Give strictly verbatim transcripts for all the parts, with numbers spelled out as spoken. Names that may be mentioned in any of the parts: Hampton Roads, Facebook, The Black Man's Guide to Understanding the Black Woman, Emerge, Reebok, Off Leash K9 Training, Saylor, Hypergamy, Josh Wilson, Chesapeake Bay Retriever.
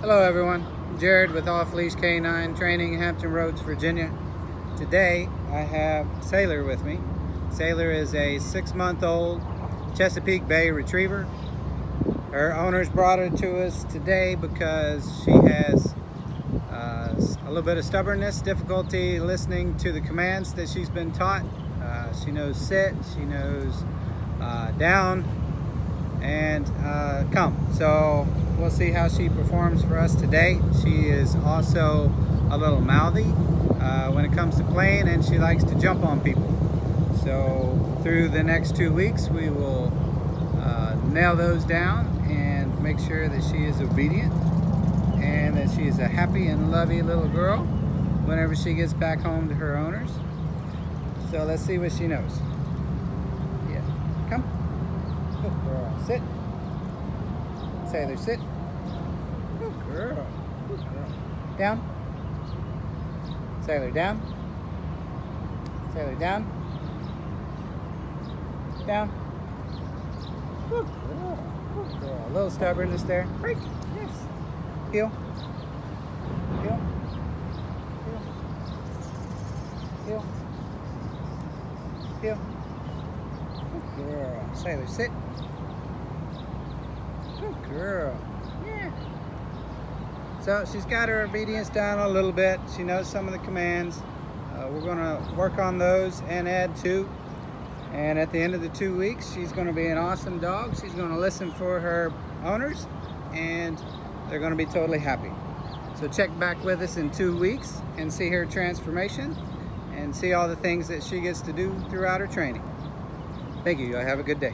Hello everyone, Jared with Off Leash K nine Training, Hampton Roads, Virginia. Today I have Saylor with me. Saylor is a six-month-old Chesapeake Bay Retriever. Her owners brought her to us today because she has uh, a little bit of stubbornness, difficulty listening to the commands that she's been taught. Uh, she knows sit, she knows uh, down, and uh, come. So we'll see how she performs for us today. She is also a little mouthy uh, when it comes to playing, and she likes to jump on people. So through the next two weeks we will uh, nail those down and make sure that she is obedient and that she is a happy and lovey little girl whenever she gets back home to her owners. So let's see what she knows. Yeah, come. Good girl. Sit. Sailor, sit. Good girl. Good girl. Down. Sailor, down. Sailor, down. Down. Good girl. Good girl. A little stubbornness there. Break. Yes. Heel. Heel. Heel. Heel. Heel. Good girl. Sailor, sit. Good girl. Yeah. So she's got her obedience down a little bit. She knows some of the commands. Uh, we're going to work on those and add two. And at the end of the two weeks, she's going to be an awesome dog. She's going to listen for her owners, and they're going to be totally happy. So check back with us in two weeks and see her transformation and see all the things that she gets to do throughout her training. Thank you. Y'all have a good day.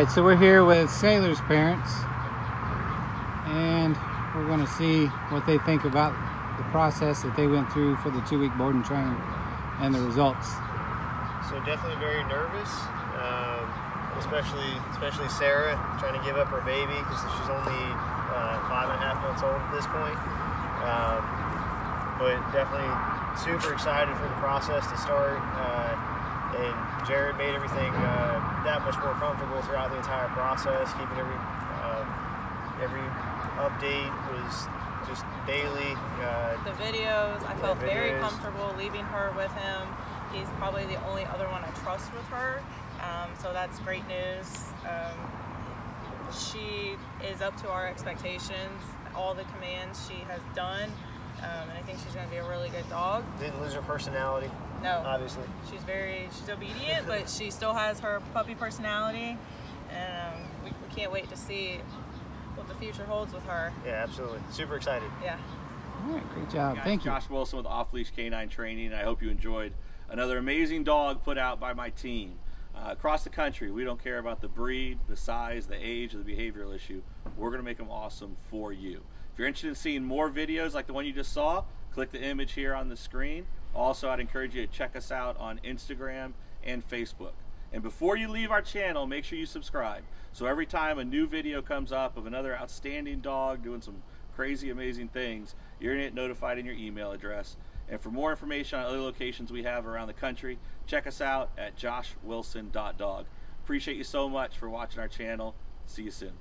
Alright, so we're here with Saylor's parents, and we're going to see what they think about the process that they went through for the two-week board and training and the results. So definitely very nervous, um, especially especially Sarah, trying to give up her baby because she's only uh, five and a half months old at this point. Um, but definitely super excited for the process to start. Uh, and Jared made everything uh, that much more comfortable throughout the entire process. Keeping every uh, every update was just daily. Uh, the videos, I felt videos. very comfortable leaving her with him. He's probably the only other one I trust with her, um, so that's great news. Um, she is up to our expectations. All the commands she has done. Um, and I think she's going to be a really good dog. Didn't lose her personality. No. Obviously. She's very, she's obedient, but she still has her puppy personality. And um, we, we can't wait to see what the future holds with her. Yeah, absolutely. Super excited. Yeah. All right, great job. Hey guys, Thank you. Josh Wilson with Off Leash K nine Training. I hope you enjoyed another amazing dog put out by my team. Uh, across the country, we don't care about the breed, the size, the age, or the behavioral issue. We're going to make them awesome for you. If you're interested in seeing more videos like the one you just saw, click the image here on the screen. Also, I'd encourage you to check us out on Instagram and Facebook. And before you leave our channel, make sure you subscribe. So every time a new video comes up of another outstanding dog doing some crazy, amazing things, you're going to get notified in your email address. And for more information on other locations we have around the country, check us out at josh wilson dot dog. Appreciate you so much for watching our channel. See you soon.